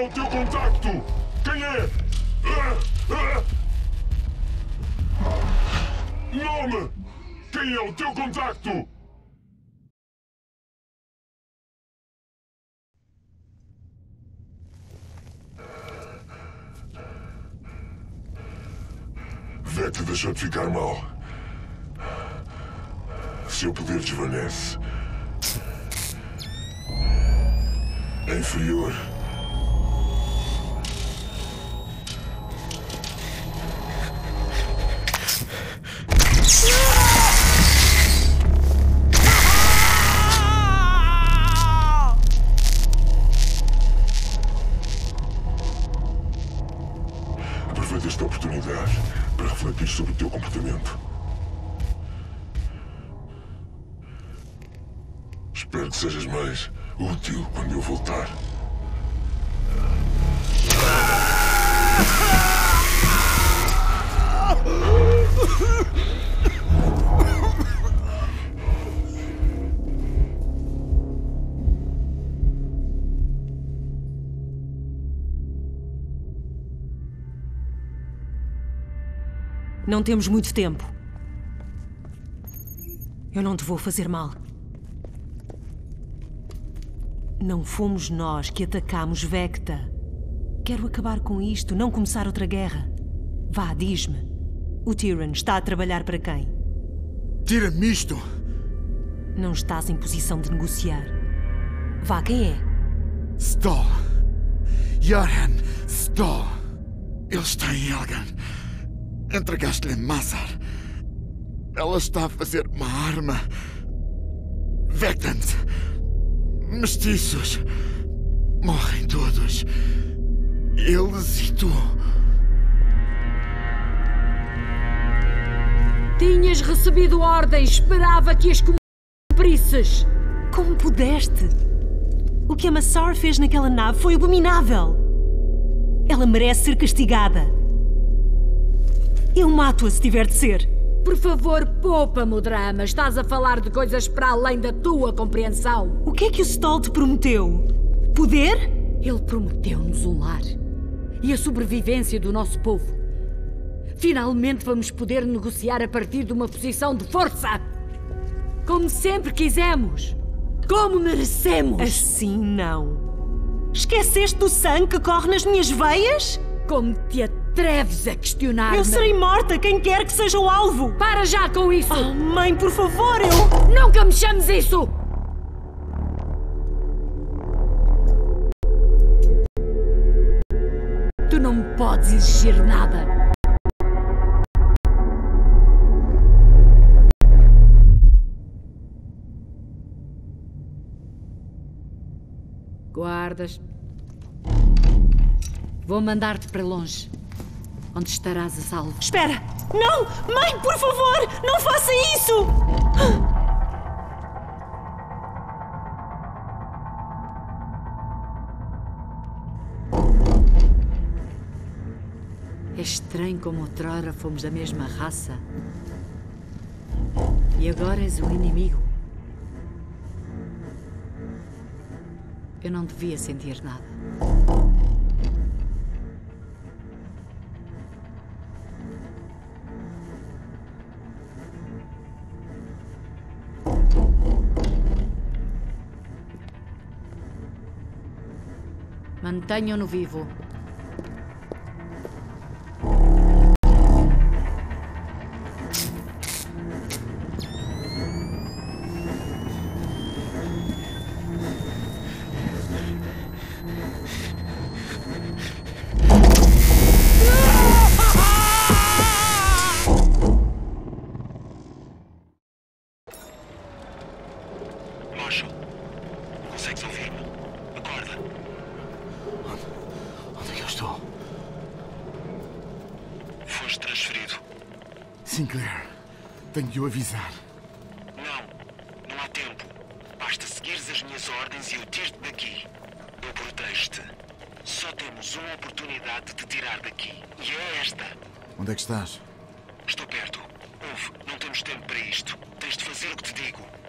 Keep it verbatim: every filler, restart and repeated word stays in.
é o teu contacto? Quem é? Nome! Quem é o teu contacto? Vete deixou de ficar mal. Seu poder desvanece. É inferior. Aproveita esta oportunidade para refletir sobre o teu comportamento. Espero que sejas mais útil quando eu voltar. Não temos muito tempo. Eu não te vou fazer mal. Não fomos nós que atacámos Vecta. Quero acabar com isto, não começar outra guerra. Vá, diz-me. O Tiran está a trabalhar para quem? Tira-me isto! Não estás em posição de negociar. Vá, quem é? Stolt. Yaran. Stolt. Ele está em Agaran. Entregaste-lhe Massar. Ela está a fazer uma arma. Vectans. Mestiços. Morrem todos. Eles e tu. Tinhas recebido ordens. Esperava que as cumprisses. Como pudeste? O que a Massar fez naquela nave foi abominável. Ela merece ser castigada. Eu mato-a se tiver de ser. Por favor, poupa-me o drama. Estás a falar de coisas para além da tua compreensão. O que é que o Stolt te prometeu? Poder? Ele prometeu-nos um lar e a sobrevivência do nosso povo. Finalmente vamos poder negociar a partir de uma posição de força. Como sempre quisemos. Como merecemos. Assim não. Esqueceste do sangue que corre nas minhas veias? Como te atreves a questionar-me? Eu serei morta, quem quer que seja o alvo. Para já com isso. Oh, mãe, por favor, eu... Nunca me chames isso! Não podes exigir nada. Guardas. Vou mandar-te para longe, onde estarás a salvo. Espera! Não! Mãe, por favor! Não faça isso! É estranho como outrora fomos da mesma raça. E agora és o inimigo. Eu não devia sentir nada. Mantenham-no vivo. Mosho, consegues ouvir-me? Acorda! Onde... onde é que eu estou? Foste transferido. Sinclair, tenho de o avisar. Não, não há tempo. Basta seguires as minhas ordens e eu tiro-te daqui. Eu protejo-te. Só temos uma oportunidade de te tirar daqui. E é esta. Onde é que estás? Estou perto. Ouve, não temos tempo para isto. Tens de fazer o que te digo.